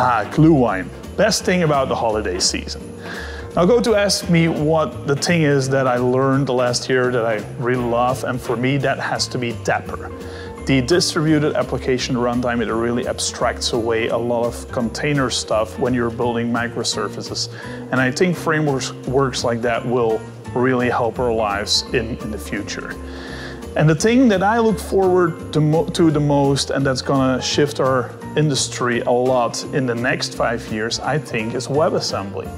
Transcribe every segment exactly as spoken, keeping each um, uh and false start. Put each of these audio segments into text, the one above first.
Ah, Glühwein. Best thing about the holiday season. Now go to ask me what the thing is that I learned the last year that I really love, and for me that has to be Dapper. The distributed application runtime, it really abstracts away a lot of container stuff when you're building microservices. And I think frameworks works like that will really help our lives in, in the future. And the thing that I look forward to, mo to the most, and that's gonna shift our industry a lot in the next five years, I think, is WebAssembly.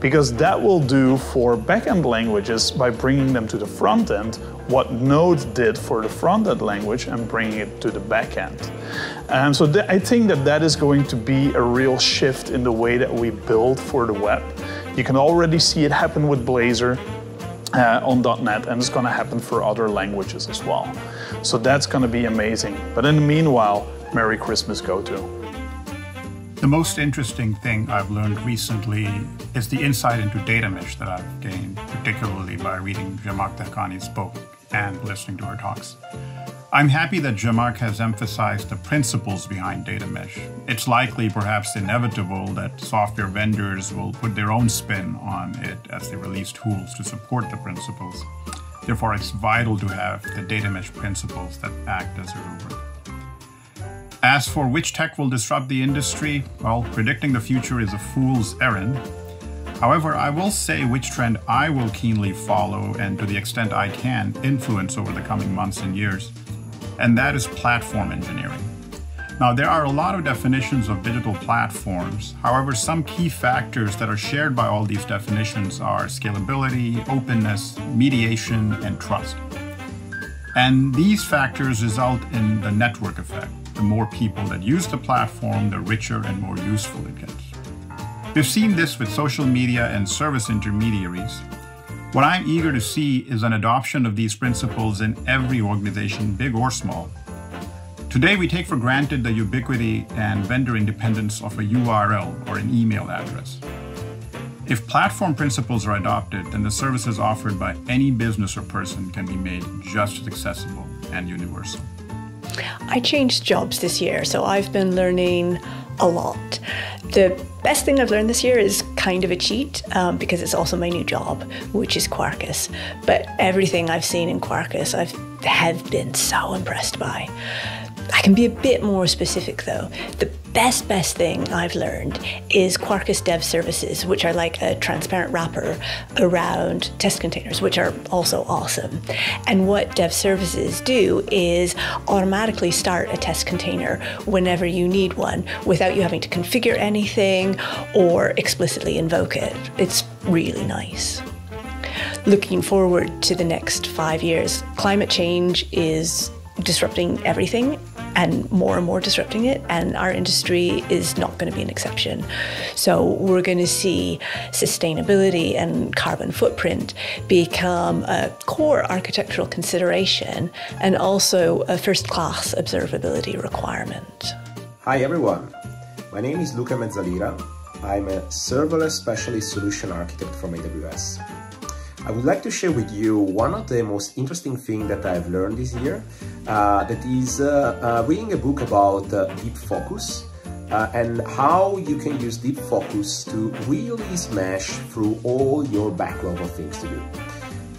Because that will do for backend languages by bringing them to the front end, what Node did for the front end language and bringing it to the backend. Um, so th I think that that is going to be a real shift in the way that we build for the web. You can already see it happen with Blazor. Uh, on dot net, and it's going to happen for other languages as well. So that's going to be amazing. But in the meanwhile, Merry Christmas, GoTo. The most interesting thing I've learned recently is the insight into Data Mesh that I've gained, particularly by reading Zhamak Dehghani's book and listening to her talks. I'm happy that Zhamak has emphasized the principles behind Data Mesh. It's likely, perhaps inevitable, that software vendors will put their own spin on it as they release tools to support the principles. Therefore, it's vital to have the Data Mesh principles that act as a rubric. As for which tech will disrupt the industry, well, predicting the future is a fool's errand. However, I will say which trend I will keenly follow and, to the extent I can, influence over the coming months and years. And that is platform engineering. Now, there are a lot of definitions of digital platforms. However, some key factors that are shared by all these definitions are scalability, openness, mediation, and trust. And these factors result in the network effect. The more people that use the platform, the richer and more useful it gets. We've seen this with social media and service intermediaries. What I'm eager to see is an adoption of these principles in every organization, big or small. Today, we take for granted the ubiquity and vendor independence of a U R L or an email address. If platform principles are adopted, then the services offered by any business or person can be made just as accessible and universal. I changed jobs this year, so I've been learning a lot. The best thing I've learned this year is kind of a cheat um, because it's also my new job, which is Quarkus. But everything I've seen in Quarkus, I've have been so impressed by. I can be a bit more specific though. The best, best thing I've learned is Quarkus Dev Services, which are like a transparent wrapper around test containers, which are also awesome. And what Dev Services do is automatically start a test container whenever you need one without you having to configure anything or explicitly invoke it. It's really nice. Looking forward to the next five years, climate change is disrupting everything and more and more disrupting it, and our industry is not going to be an exception. So we're going to see sustainability and carbon footprint become a core architectural consideration and also a first-class observability requirement. Hi everyone, my name is Luca Mezzalira. I'm a serverless specialist solution architect from A W S. I would like to share with you one of the most interesting things that I've learned this year, uh, that is uh, uh, reading a book about uh, deep focus uh, and how you can use deep focus to really smash through all your backlog of things to do.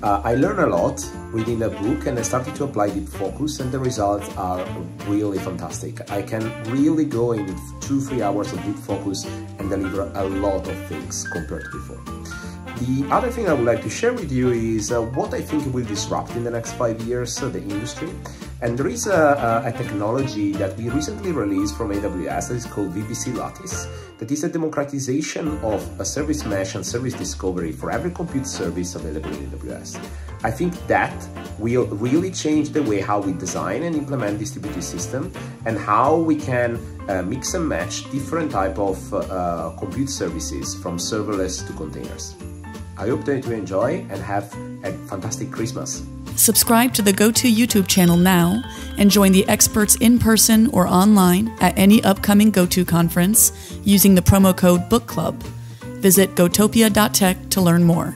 Uh, I learned a lot reading that book, and I started to apply deep focus, and the results are really fantastic. I can really go in two, three hours of deep focus and deliver a lot of things compared to before. The other thing I would like to share with you is uh, what I think will disrupt in the next five years uh, the industry. And there is a, a, a technology that we recently released from A W S that is called V P C Lattice, that is a democratization of a service mesh and service discovery for every compute service available in A W S. I think that will really change the way how we design and implement distributed system, and how we can uh, mix and match different type of uh, compute services from serverless to containers. I hope that you enjoy and have a fantastic Christmas. Subscribe to the GoTo YouTube channel now and join the experts in person or online at any upcoming GoTo conference using the promo code book club. Visit gotopia dot tech to learn more.